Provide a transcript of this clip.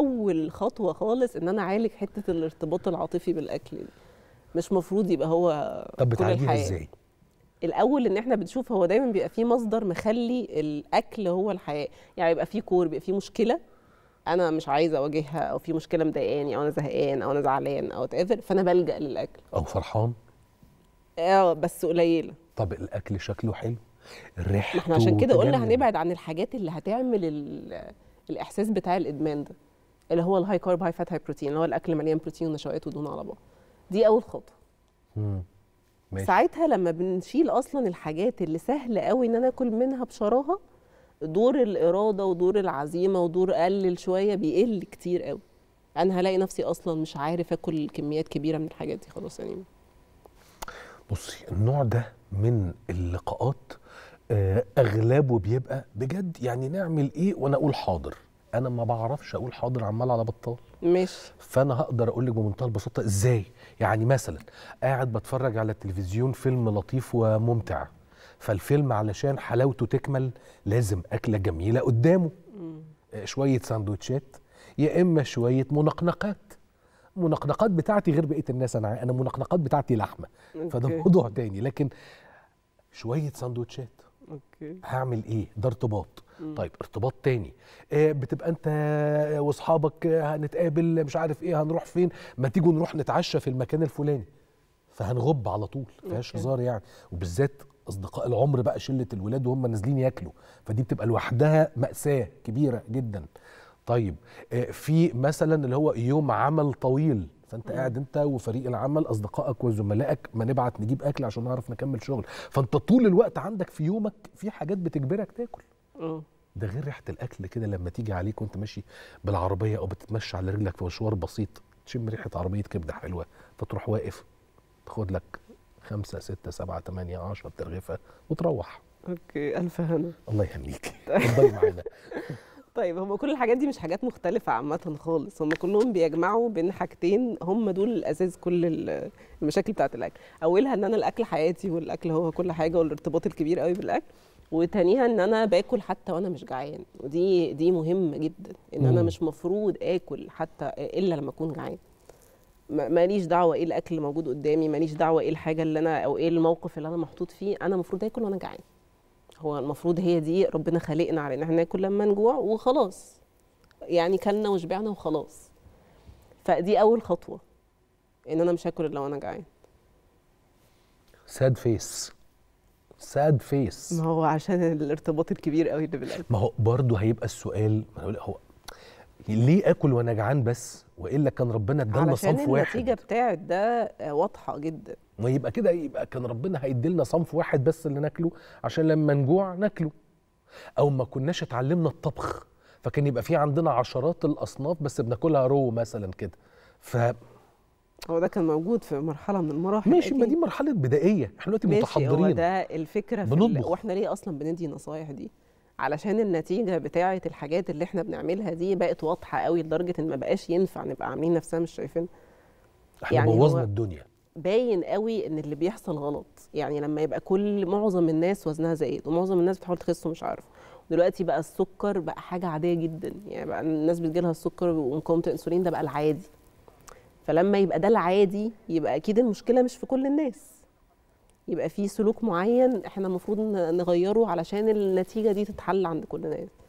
اول خطوه خالص ان انا اعالج حته الارتباط العاطفي بالاكل دي. مش مفروض يبقى هو طب بتعالجيه ازاي؟ الاول ان احنا بنشوف هو دايما بيبقى فيه مصدر مخلي الاكل هو الحياه، يعني يبقى فيه كور، بيبقى فيه مشكله انا مش عايزه اواجهها، او في مشكله مضايقاني، او انا زهقان، او انا زعلان، او whatever، فانا بلجأ للاكل. او فرحان؟ اه بس قليله. طب الاكل شكله حلو، ريحته، احنا عشان كده قلنا هنبعد عن الحاجات اللي هتعمل الاحساس بتاع الادمان ده، اللي هو الهاي كارب هاي فات هاي بروتين، اللي هو الاكل مليان بروتين ونشويات ودهون على بعض. دي اول خطوه. ماشي. ساعتها لما بنشيل اصلا الحاجات اللي سهل قوي ان انا اكل منها بشراهه، دور الاراده ودور العزيمه ودور اقلل شويه بيقل كتير قوي. انا هلاقي نفسي اصلا مش عارف اكل كميات كبيره من الحاجات دي خلاص. يعني بصي النوع ده من اللقاءات اغلبه بيبقى بجد يعني نعمل ايه وانا اقول حاضر، انا ما بعرفش اقول حاضر، عمال على بطال. ماشي. فانا هقدر اقول لك بمنتهى البساطه ازاي. يعني مثلا قاعد بتفرج على التلفزيون فيلم لطيف وممتع، فالفيلم علشان حلاوته تكمل لازم اكله جميله قدامه، شويه ساندوتشات يا اما شويه منقنقات. منقنقات بتاعتي غير بقيه الناس، انا منقنقات بتاعتي لحمه، فده موضوع تاني، لكن شويه ساندوتشات هعمل ايه؟ ده ارتباط. طيب ارتباط تاني، بتبقى انت واصحابك هنتقابل مش عارف ايه، هنروح فين، ما تيجوا نروح نتعشى في المكان الفلاني، فهنغب على طول ما فيهاش هزار يعني، وبالذات اصدقاء العمر بقى، شله الولاد وهم نازلين ياكلوا، فدي بتبقى لوحدها مأساة كبيره جدا. طيب في مثلا اللي هو يوم عمل طويل، فانت قاعد انت وفريق العمل اصدقائك وزملائك، ما نبعت نجيب اكل عشان نعرف نكمل شغل، فانت طول الوقت عندك في يومك في حاجات بتجبرك تاكل. ده غير ريحه الاكل كده لما تيجي عليك وانت ماشي بالعربيه او بتتمشى على رجلك في مشوار بسيط، تشم ريحه عربيه كبده حلوه، فتروح واقف تاخد لك 5 6 7 8 10 ترغيفه وتروح. اوكي الف هنا. الله يهنيكي. اتفضلي معانا. طيب هم كل الحاجات دي مش حاجات مختلفة عامة خالص، هم كلهم بيجمعوا بين حاجتين هم دول الأساس كل المشاكل بتاعة الأكل. أولها إن أنا الأكل حياتي والأكل هو كل حاجة والارتباط الكبير قوي بالأكل، وتانيها إن أنا باكل حتى وأنا مش جعان، ودي مهمة جدا، إن أنا مش مفروض آكل حتى إلا لما أكون جعان. ماليش دعوة إيه الأكل اللي موجود قدامي، ماليش دعوة إيه الحاجة اللي أنا أو إيه الموقف اللي أنا محطوط فيه، أنا المفروض آكل وأنا جعان. هو المفروض هي دي ربنا خلقنا على ان احنا ناكل لما نجوع وخلاص، يعني كلنا وشبعنا وخلاص. فدي اول خطوه ان انا مش هاكل الا وانا جعان. ساد فيس ساد فيس. ما هو عشان الارتباط الكبير قوي اللي بالاكل. ما هو برضه هيبقى السؤال، هو ليه اكل وانا جعان بس؟ والا كان ربنا ادالنا صنف واحد. عشان النتيجه بتاعت ده واضحه جدا. ما يبقى كده، يبقى كان ربنا هيديلنا صنف واحد بس اللي ناكله عشان لما نجوع ناكله، او ما كناش اتعلمنا الطبخ فكان يبقى في عندنا عشرات الاصناف بس بناكلها رو مثلا كده. ف هو ده كان موجود في مرحله من المراحل. ماشي، ما دي مرحله بدائيه، احنا دلوقتي متحضرين. هو ده الفكره في واحنا ليه اصلا بندي النصايح دي؟ علشان النتيجه بتاعه الحاجات اللي احنا بنعملها دي بقت واضحه قوي لدرجه ان ما بقاش ينفع نبقى عاملين نفسنا مش شايفين. احنا يعني بوظنا الدنيا. باين قوي ان اللي بيحصل غلط، يعني لما يبقى كل معظم الناس وزنها زايد، ومعظم الناس بتحاول تخس ومش عارفه، دلوقتي بقى السكر بقى حاجه عاديه جدا، يعني بقى الناس بتجيلها السكر ومقاومه الانسولين، ده بقى العادي. فلما يبقى ده العادي يبقى اكيد المشكله مش في كل الناس، يبقى في سلوك معين احنا المفروض نغيره علشان النتيجه دي تتحل عند كل الناس.